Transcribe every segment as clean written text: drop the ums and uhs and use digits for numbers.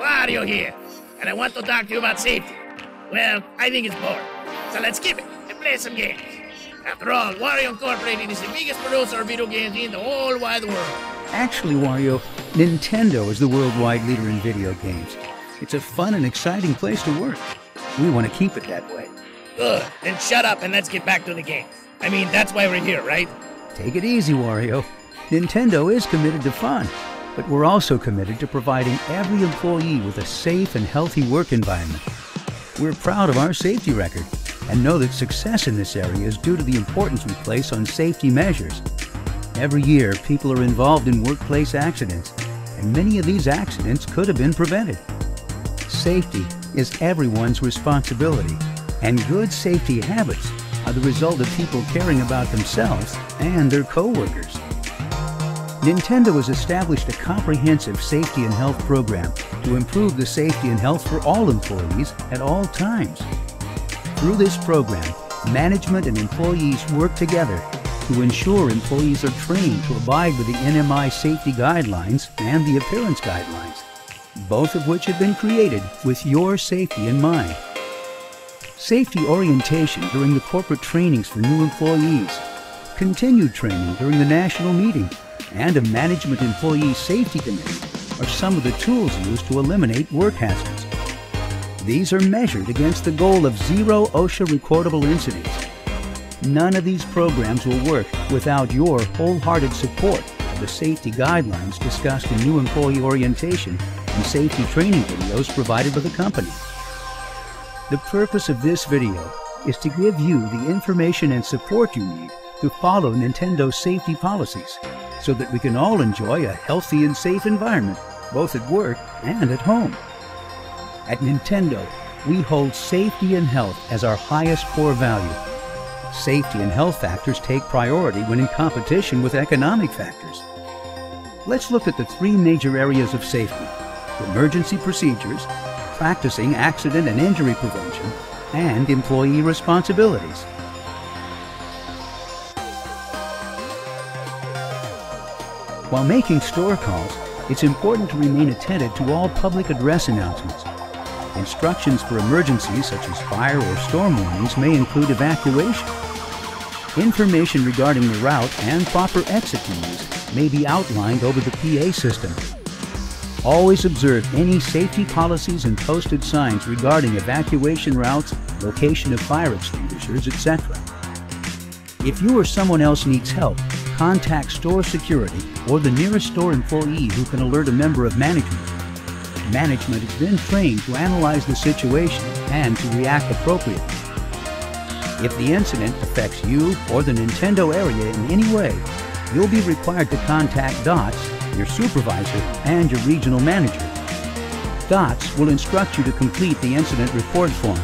Wario here, and I want to talk to you about safety. Well, I think it's boring, so let's skip it and play some games. After all, Wario Incorporated is the biggest producer of video games in the whole wide world. Actually, Wario, Nintendo is the worldwide leader in video games. It's a fun and exciting place to work. We want to keep it that way. Good. Then shut up and let's get back to the game. I mean, that's why we're here, right? Take it easy, Wario. Nintendo is committed to fun, but we're also committed to providing every employee with a safe and healthy work environment. We're proud of our safety record and know that success in this area is due to the importance we place on safety measures. Every year, people are involved in workplace accidents, and many of these accidents could have been prevented. Safety is everyone's responsibility, and good safety habits are the result of people caring about themselves and their co-workers. Nintendo has established a comprehensive safety and health program to improve the safety and health for all employees at all times. Through this program, management and employees work together to ensure employees are trained to abide by the NMI safety guidelines and the appearance guidelines, both of which have been created with your safety in mind. Safety orientation during the corporate trainings for new employees, continued training during the national meeting, and a management employee safety committee are some of the tools used to eliminate work hazards. These are measured against the goal of 0 OSHA recordable incidents. None of these programs will work without your wholehearted support of the safety guidelines discussed in new employee orientation and safety training videos provided by the company. The purpose of this video is to give you the information and support you need to follow Nintendo's safety policies so that we can all enjoy a healthy and safe environment, both at work and at home. At Nintendo, we hold safety and health as our highest core value. Safety and health factors take priority when in competition with economic factors. Let's look at the three major areas of safety: emergency procedures, practicing accident and injury prevention, and employee responsibilities. While making store calls, it's important to remain attentive to all public address announcements. Instructions for emergencies such as fire or storm warnings may include evacuation. Information regarding the route and proper exit to use may be outlined over the PA system. Always observe any safety policies and posted signs regarding evacuation routes, location of fire extinguishers, etc. If you or someone else needs help, contact store security or the nearest store employee who can alert a member of management. Management is then trained to analyze the situation and to react appropriately. If the incident affects you or the Nintendo area in any way, you'll be required to contact DOTS, your supervisor, and your regional manager. DOTS will instruct you to complete the incident report form.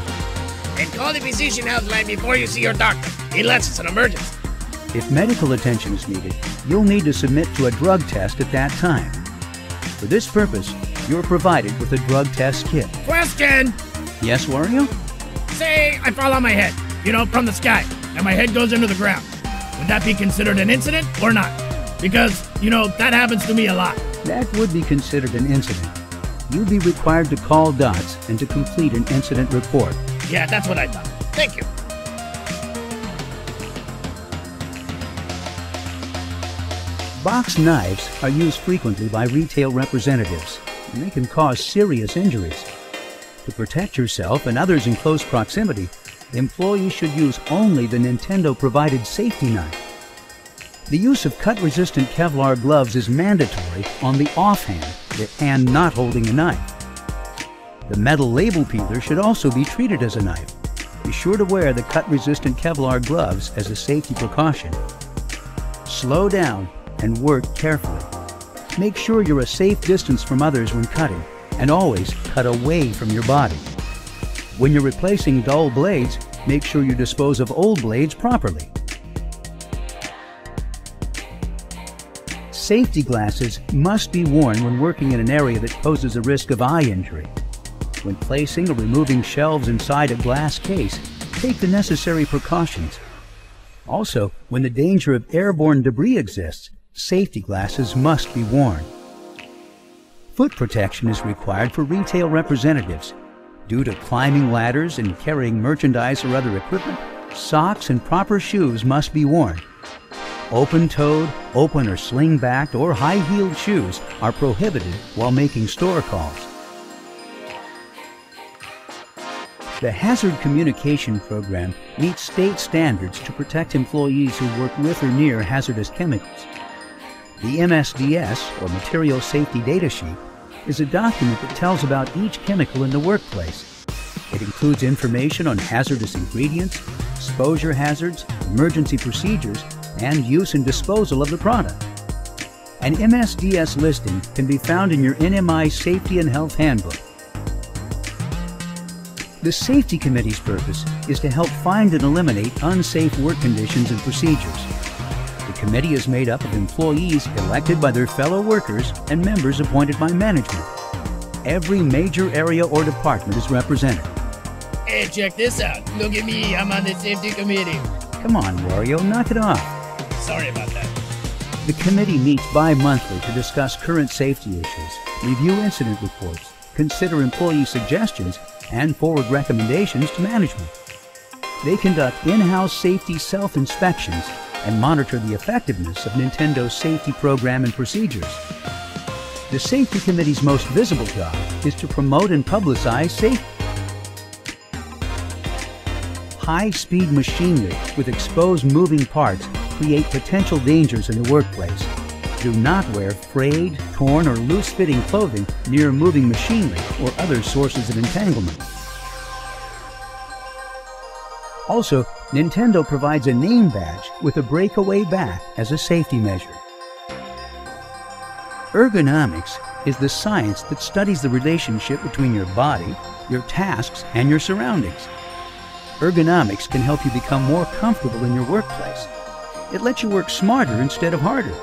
And call the physician outline before you see your doctor, unless it's an emergency. If medical attention is needed, you'll need to submit to a drug test at that time. For this purpose, you're provided with a drug test kit. Question! Yes, Wario? Say I fall on my head, from the sky, and my head goes into the ground. Would that be considered an incident or not? Because, that happens to me a lot. That would be considered an incident. You'd be required to call DOTS and to complete an incident report. Yeah, that's what I thought. Thank you. Box knives are used frequently by retail representatives, and they can cause serious injuries. To protect yourself and others in close proximity, employees should use only the Nintendo-provided safety knife. The use of cut-resistant Kevlar gloves is mandatory on the off-hand, the hand not holding a knife. The metal label peeler should also be treated as a knife. Be sure to wear the cut-resistant Kevlar gloves as a safety precaution. Slow down and work carefully. Make sure you're a safe distance from others when cutting, and always cut away from your body. When you're replacing dull blades, make sure you dispose of old blades properly. Safety glasses must be worn when working in an area that poses a risk of eye injury. When placing or removing shelves inside a glass case, take the necessary precautions. Also, when the danger of airborne debris exists, safety glasses must be worn. Foot protection is required for retail representatives. Due to climbing ladders and carrying merchandise or other equipment, socks and proper shoes must be worn. Open-toed, open or sling-backed, or high-heeled shoes are prohibited while making store calls. The Hazard Communication Program meets state standards to protect employees who work with or near hazardous chemicals. The MSDS, or Material Safety Data Sheet, is a document that tells about each chemical in the workplace. It includes information on hazardous ingredients, exposure hazards, emergency procedures, and use and disposal of the product. An MSDS listing can be found in your NMI Safety and Health Handbook. The Safety Committee's purpose is to help find and eliminate unsafe work conditions and procedures. The committee is made up of employees elected by their fellow workers and members appointed by management. Every major area or department is represented. Hey, check this out. Look at me, I'm on the Safety Committee. Come on, Wario, knock it off. Sorry about that. The committee meets bi-monthly to discuss current safety issues, review incident reports, consider employee suggestions, and forward recommendations to management. They conduct in-house safety self-inspections and monitor the effectiveness of Nintendo's safety program and procedures. The Safety Committee's most visible job is to promote and publicize safety. High-speed machinery with exposed moving parts create potential dangers in the workplace. Do not wear frayed, torn, or loose-fitting clothing near moving machinery or other sources of entanglement. Also, Nintendo provides a name badge with a breakaway bat as a safety measure. Ergonomics is the science that studies the relationship between your body, your tasks, and your surroundings. Ergonomics can help you become more comfortable in your workplace. It lets you work smarter instead of harder.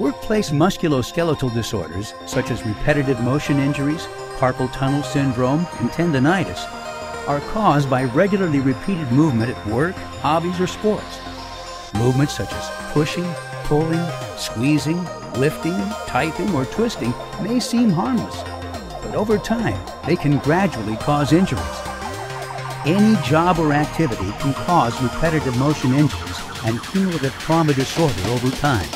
Workplace musculoskeletal disorders, such as repetitive motion injuries, carpal tunnel syndrome, and tendinitis, are caused by regularly repeated movement at work, hobbies, or sports. Movements such as pushing, pulling, squeezing, lifting, typing, or twisting may seem harmless, but over time, they can gradually cause injuries. Any job or activity can cause repetitive motion injuries and cumulative trauma disorder over time.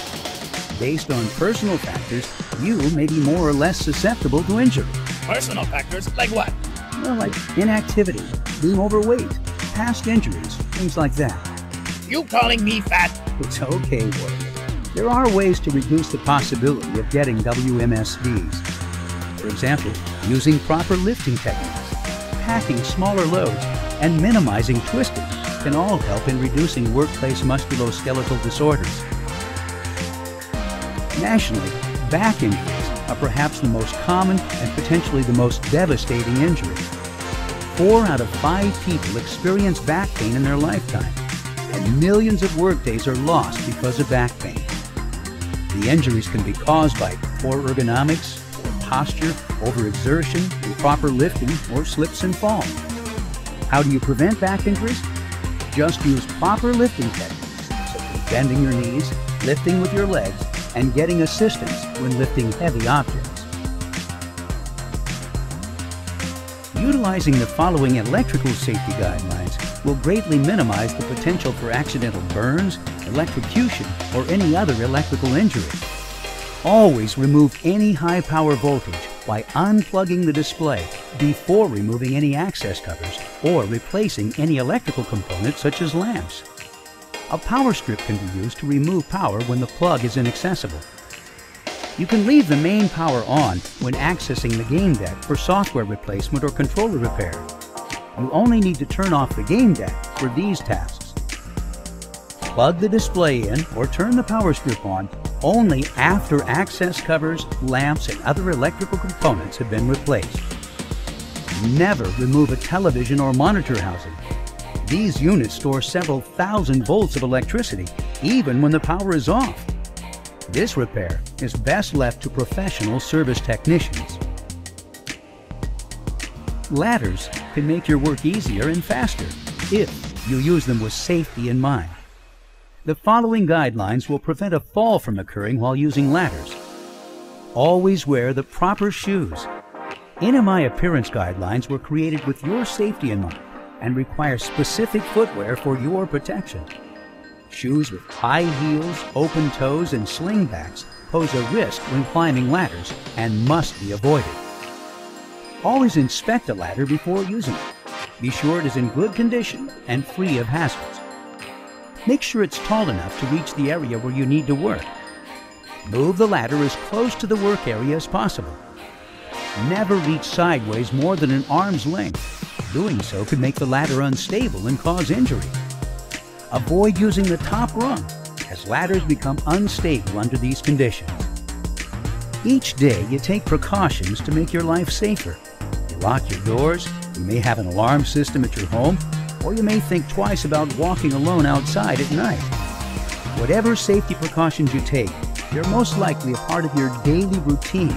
Based on personal factors, you may be more or less susceptible to injury. Personal factors? Like what? Well, like inactivity, being overweight, past injuries, things like that. You calling me fat? It's okay, Wario. There are ways to reduce the possibility of getting WMSDs. For example, using proper lifting techniques, packing smaller loads, and minimizing twisting can all help in reducing workplace musculoskeletal disorders. Nationally, back injuries are perhaps the most common and potentially the most devastating injury. 4 out of 5 people experience back pain in their lifetime, and millions of workdays are lost because of back pain. The injuries can be caused by poor ergonomics, poor posture, overexertion, improper lifting, or slips and falls. How do you prevent back injuries? Just use proper lifting techniques, such as bending your knees, lifting with your legs, and getting assistance when lifting heavy objects. Utilizing the following electrical safety guidelines will greatly minimize the potential for accidental burns, electrocution, or any other electrical injury. Always remove any high-power voltage by unplugging the display before removing any access covers or replacing any electrical components such as lamps. A power strip can be used to remove power when the plug is inaccessible. You can leave the main power on when accessing the game deck for software replacement or controller repair. You only need to turn off the game deck for these tasks. Plug the display in or turn the power strip on only after access covers, lamps, and other electrical components have been replaced. Never remove a television or monitor housing. These units store several thousand volts of electricity, even when the power is off. This repair is best left to professional service technicians. Ladders can make your work easier and faster if you use them with safety in mind. The following guidelines will prevent a fall from occurring while using ladders. Always wear the proper shoes. NMI appearance guidelines were created with your safety in mind and require specific footwear for your protection. Shoes with high heels, open toes, and slingbacks pose a risk when climbing ladders and must be avoided. Always inspect a ladder before using it. Be sure it is in good condition and free of hazards. Make sure it's tall enough to reach the area where you need to work. Move the ladder as close to the work area as possible. Never reach sideways more than an arm's length. Doing so could make the ladder unstable and cause injury. Avoid using the top rung, as ladders become unstable under these conditions. Each day you take precautions to make your life safer. You lock your doors, you may have an alarm system at your home, or you may think twice about walking alone outside at night. Whatever safety precautions you take, they're most likely a part of your daily routine.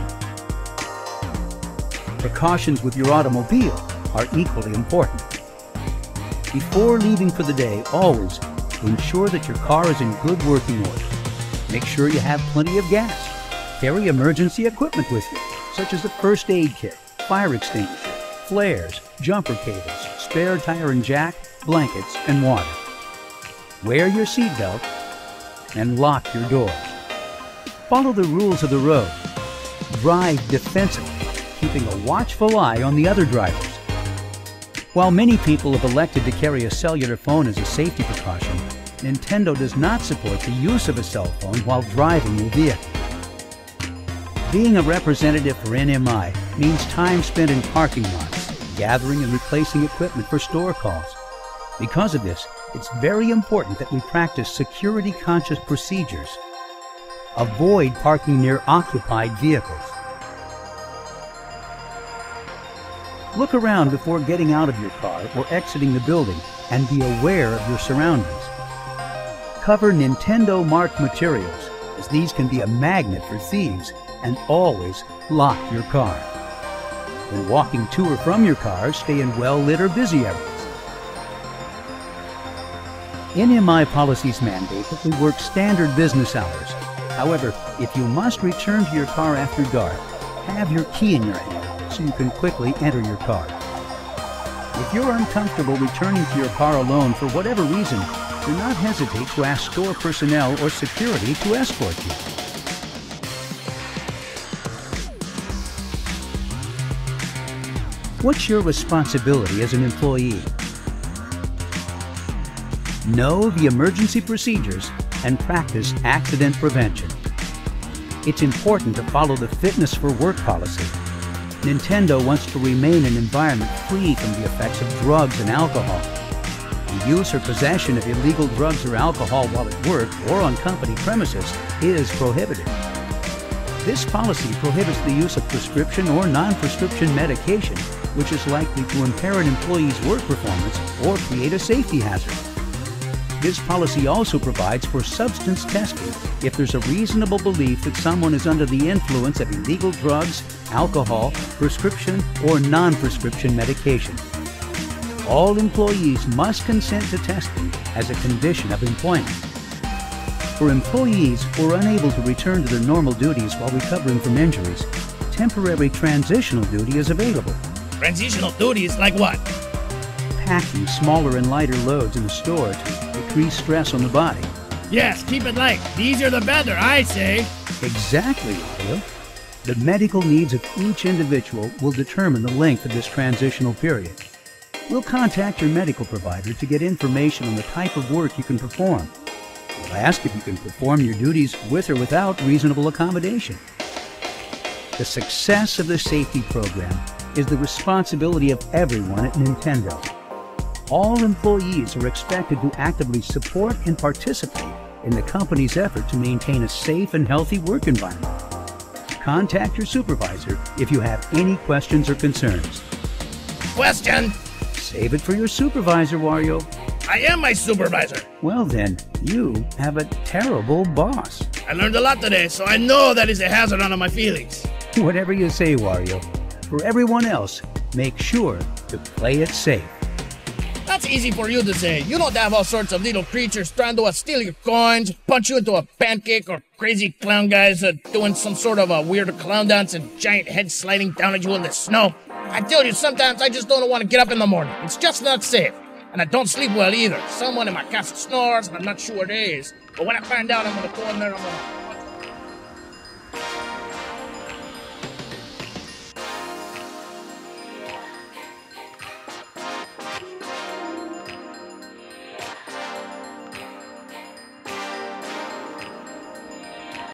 Precautions with your automobile are equally important. Before leaving for the day, always ensure that your car is in good working order. Make sure you have plenty of gas. Carry emergency equipment with you, such as a first aid kit, fire extinguisher, flares, jumper cables, spare tire and jack, blankets, and water. Wear your seatbelt and lock your doors. Follow the rules of the road. Drive defensively, keeping a watchful eye on the other drivers. While many people have elected to carry a cellular phone as a safety precaution, Nintendo does not support the use of a cell phone while driving your vehicle. Being a representative for NMI means time spent in parking lots, gathering and replacing equipment for store calls. Because of this, it's very important that we practice security-conscious procedures. Avoid parking near occupied vehicles. Look around before getting out of your car or exiting the building and be aware of your surroundings. Cover Nintendo-marked materials, as these can be a magnet for thieves, and always lock your car. When walking to or from your car, stay in well-lit or busy areas. NMI policies mandate that we work standard business hours. However, if you must return to your car after dark, have your key in your hand so you can quickly enter your car. If you're uncomfortable returning to your car alone for whatever reason, do not hesitate to ask store personnel or security to escort you. What's your responsibility as an employee? Know the emergency procedures and practice accident prevention. It's important to follow the fitness for work policy. Nintendo wants to remain an environment free from the effects of drugs and alcohol. The use or possession of illegal drugs or alcohol while at work or on company premises is prohibited. This policy prohibits the use of prescription or non-prescription medication, which is likely to impair an employee's work performance or create a safety hazard. This policy also provides for substance testing if there's a reasonable belief that someone is under the influence of illegal drugs, alcohol, prescription, or non-prescription medication. All employees must consent to testing as a condition of employment. For employees who are unable to return to their normal duties while recovering from injuries, temporary transitional duty is available. Transitional duties like what? Packing smaller and lighter loads in the store to decrease stress on the body. Yes, keep it light. The easier the better, I say. Exactly, Wario. The medical needs of each individual will determine the length of this transitional period. We'll contact your medical provider to get information on the type of work you can perform. We'll ask if you can perform your duties with or without reasonable accommodation. The success of the safety program is the responsibility of everyone at Nintendo. All employees are expected to actively support and participate in the company's effort to maintain a safe and healthy work environment. Contact your supervisor if you have any questions or concerns. Question? Save it for your supervisor, Wario. I am my supervisor. Well then, you have a terrible boss. I learned a lot today, so I know that is a hazard on my feelings. Whatever you say, Wario. For everyone else, make sure to play it safe. That's easy for you to say. You don't have all sorts of little creatures trying to steal your coins, punch you into a pancake, or crazy clown guys doing some sort of a weird clown dance and giant heads sliding down at you in the snow. I tell you, sometimes I just don't want to get up in the morning. It's just not safe. And I don't sleep well either. Someone in my castle snores, and I'm not sure what it is. But when I find out, I'm going to go in there and I'm going to...